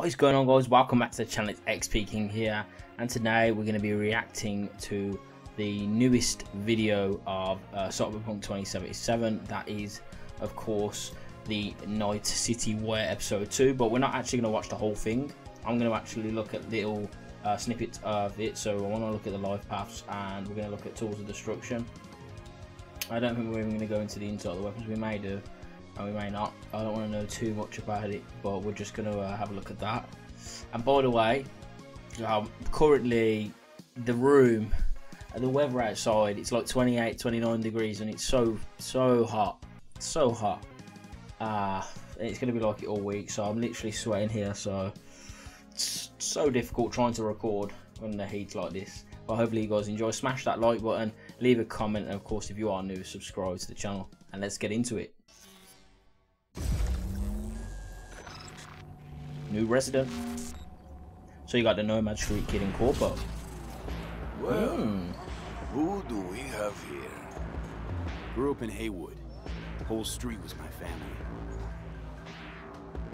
What is going on, guys? Welcome back to the channel. It's XP King here, and today we're going to be reacting to the newest video of Cyberpunk 2077. That is, of course, the Night City Wire episode 2, but we're not actually going to watch the whole thing. I'm going to actually look at little snippets of it. So I want to look at the life paths, and we're going to look at tools of destruction. I don't think we're even going to go into the inside of the weapons. We may do. And we may not. I don't want to know too much about it, but we're just going to have a look at that. And by the way, currently the room and the weather outside, it's like 28, 29 degrees, and it's so hot, so hot. It's going to be like it all week, so I'm literally sweating here. So it's so difficult trying to record when the heat's like this. But hopefully you guys enjoy. Smash that like button, leave a comment, and of course if you are new, subscribe to the channel, and let's get into it. New resident. So you got the Nomad Street Kid in Corpo. Well, Who do we have here? Grew up in Haywood. The whole street was my family.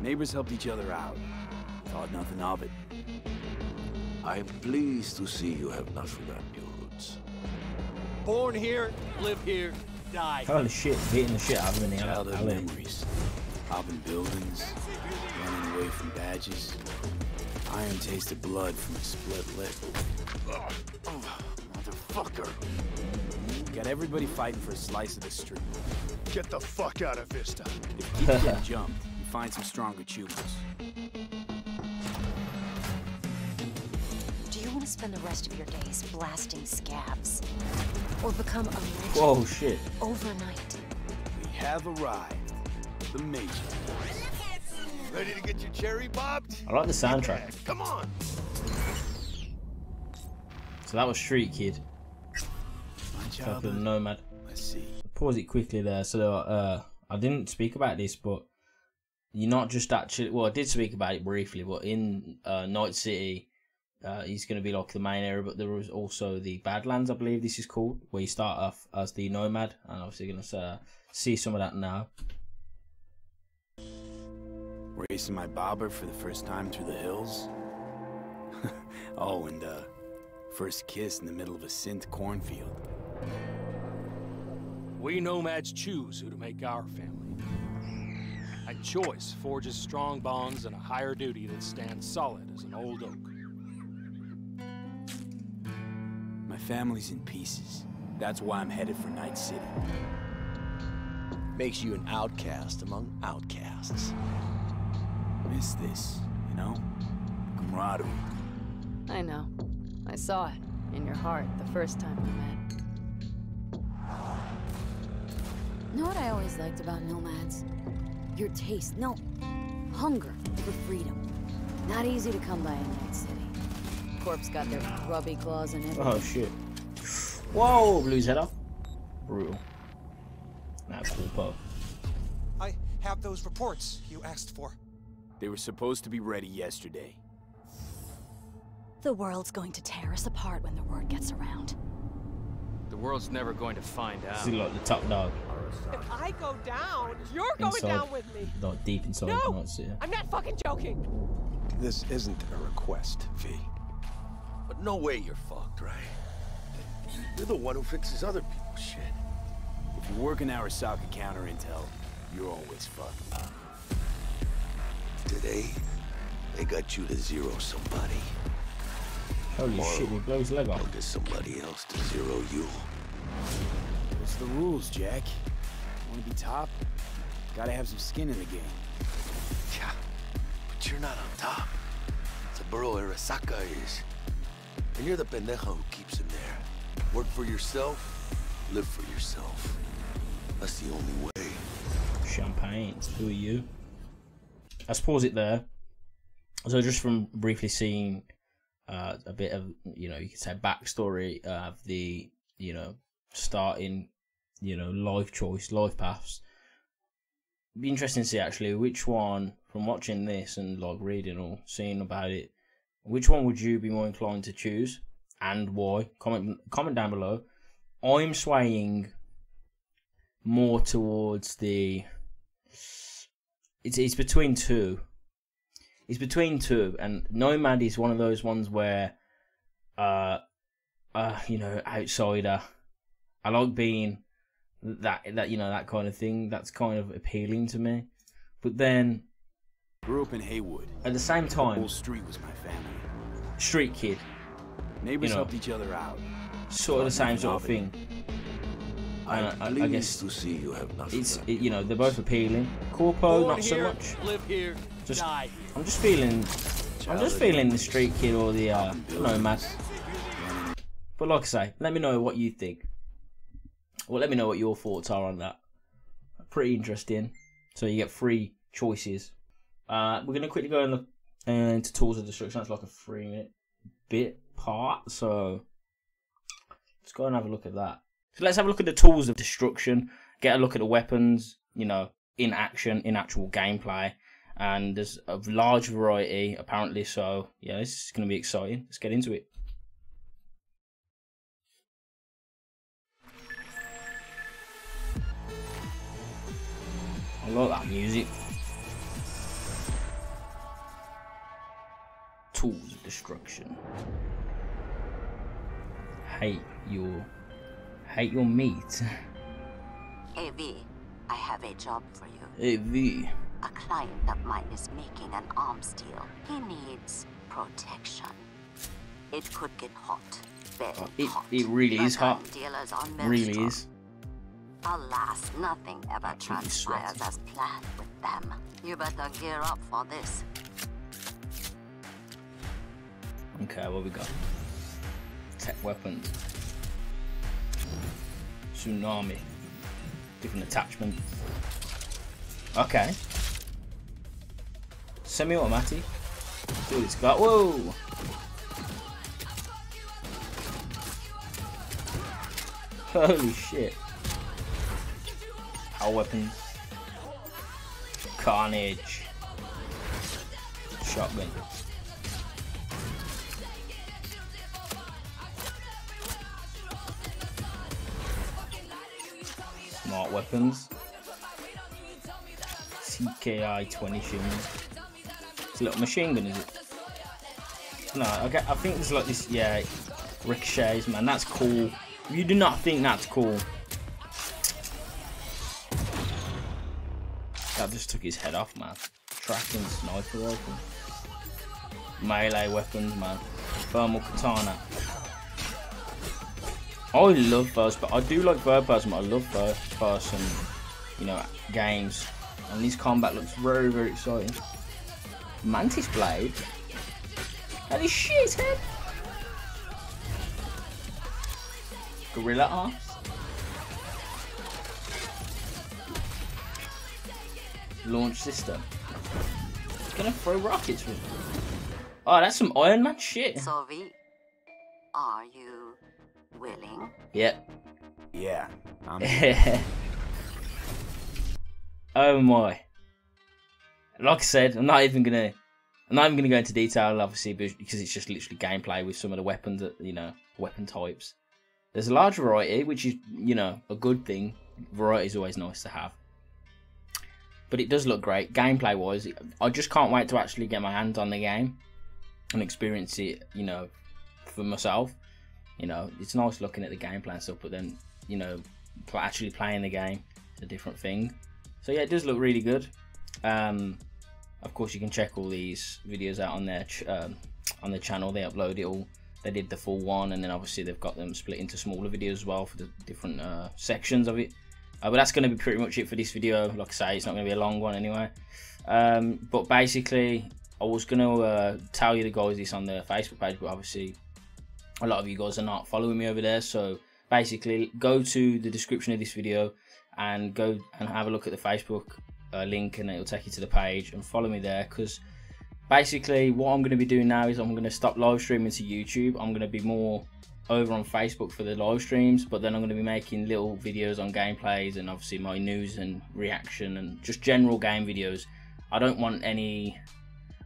Neighbors helped each other out. Thought nothing of it. I'm pleased to see you have not forgotten your roots. Born here, live here, die. Holy shit, beating the shit out of me. Childhood memories. Hopping buildings, running away from badges, iron tasted blood from a split lip. Motherfucker! Got everybody fighting for a slice of the street. Get the fuck out of Vista. If you keep getting jumped, you find some stronger choosers. Do you want to spend the rest of your days blasting scabs, or become a legend overnight? We have arrived. The Major. Ready to get your cherry bobbed? I like the soundtrack. Come on. So that was Street Kid. Fucking Nomad. Let's see. Pause it quickly there. So I didn't speak about this, but you're not just actually. Well, I did speak about it briefly, but in Night City, he's going to be like the main area, but there was also the Badlands, I believe this is called, where you start off as the Nomad, and obviously you're going to see some of that now. Racing my bobber for the first time through the hills. Oh, and first kiss in the middle of a synth cornfield. We nomads choose who to make our family. A choice forges strong bonds and a higher duty that stands solid as an old oak. My family's in pieces. That's why I'm headed for Night City. Makes you an outcast among outcasts. Miss this, you know? Camaraderie. I know. I saw it in your heart the first time we met. Know what I always liked about nomads? Your taste, no, hunger for freedom. Not easy to come by in Night City. Corpse got their grubby claws in it. Oh shit. Whoa, blue's head up. Brutal. That's cool, Poe. I have those reports you asked for. They were supposed to be ready yesterday. The world's going to tear us apart when the word gets around. The world's never going to find out. See, like the top dog. If I go down, you're going down with me. Not deep inside. No, I'm not fucking joking. This isn't a request, V. But no way you're fucked, right? You're the one who fixes other people's shit. If you work an Arasaka counter intel, you're always fucked. Today, they got you to zero somebody. Holy shit, he blows leg off. Get somebody else to zero you. What's the rules, Jack? Want to be top? Gotta have some skin in the game. Yeah, but you're not on top. Saburo Arasaka is. And you're the pendejo who keeps him there. Work for yourself, live for yourself. That's the only way. Champagne, who are you? Let's pause it there. So just from briefly seeing a bit of, you know, you could say backstory of the, you know, starting, you know, life choice, life paths. Be interesting to see actually which one, from watching this and like reading or seeing about it, which one would you be more inclined to choose and why? Comment down below. I'm swaying more towards the. It's between two. It's between two, and Nomad is one of those ones where, you know, outsider. I like being that you know, that kind of thing. That's kind of appealing to me. But then, grew up in Haywood. At the same time, the whole street was my family. Street kid. Neighbors, you know, helped each other out. Sort of the same sort of thing. I guess to see you have nothing. You know, they're both appealing. Corpo, not so much. Live here, die. I'm just feeling the street kid or the Nomad. But like I say, let me know what you think. Well, let me know what your thoughts are on that. Pretty interesting. So you get three choices. We're gonna quickly go and look into Tools of Destruction. That's like a 3 minute bit part. So let's go and have a look at that. So let's have a look at the Tools of Destruction, get a look at the weapons, you know, in action, in actual gameplay, and there's a large variety, apparently, so yeah, this is going to be exciting. Let's get into it. I love that music. Tools of Destruction. Hate your meat. AV, I have a job for you. AV. A client of mine is making an arms deal. He needs protection. It could get hot. It really is hot. Really is. Alas, nothing ever transpires as planned with them. You better gear up for this. Okay, what we got? Tech weapons. Tsunami. Different attachment. Okay. Semi-automatic. See what it's got. Whoa! Holy shit. Power weapons. Carnage. Shotgun. Smart weapons. CKI 20 shields. It's a little machine gun, is it? No, I think there's like this, yeah, ricochets, man, that's cool. You do not think that's cool. That just took his head off, man. Tracking sniper rifle. Melee weapons, man. Thermal katana. I love first, but I do like third person, but I love first person, you know, games. And this combat looks very, very exciting. Mantis Blade. Holy shit, head. Gorilla Arms. Launch system. It's gonna throw rockets with me. Oh, that's some Iron Man shit. Sovi, are you willing? Yep. Yeah. Oh my. Like I said, I'm not even gonna go into detail, obviously, because it's just literally gameplay with some of the weapons, you know, weapon types. There's a large variety, which is, you know, a good thing. Variety is always nice to have. But it does look great gameplay wise. I just can't wait to actually get my hands on the game and experience it, you know, for myself. You know, it's nice looking at the gameplay and stuff, but then, you know, actually playing the game is a different thing. So yeah, it does look really good. Of course, you can check all these videos out on their channel. They upload it all. They did the full one, and then obviously they've got them split into smaller videos as well for the different sections of it. But that's going to be pretty much it for this video. Like I say, it's not going to be a long one anyway. But basically, I was going to tell you the guys this on the Facebook page, but obviously a lot of you guys are not following me over there. So basically, go to the description of this video and go and have a look at the Facebook link, and it'll take you to the page, and follow me there, because basically what I'm going to be doing now is I'm going to stop live streaming to YouTube. I'm going to be more over on Facebook for the live streams, but then I'm going to be making little videos on gameplays and obviously my news and reaction and just general game videos. I don't want any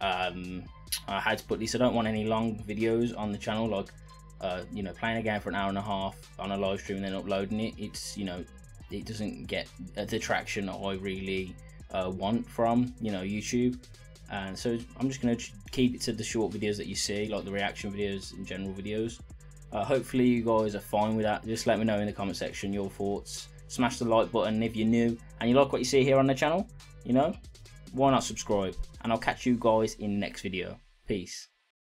how to put this, I don't want any long videos on the channel, like you know, playing a game for an hour and a half on a live stream and then uploading it. It's, you know, it doesn't get the traction that I really want from, you know, YouTube. And so I'm just going to keep it to the short videos that you see, like the reaction videos and general videos. Hopefully you guys are fine with that. Just let me know in the comment section your thoughts. Smash the like button if you're new and you like what you see here on the channel. You know, why not subscribe? And I'll catch you guys in the next video. Peace.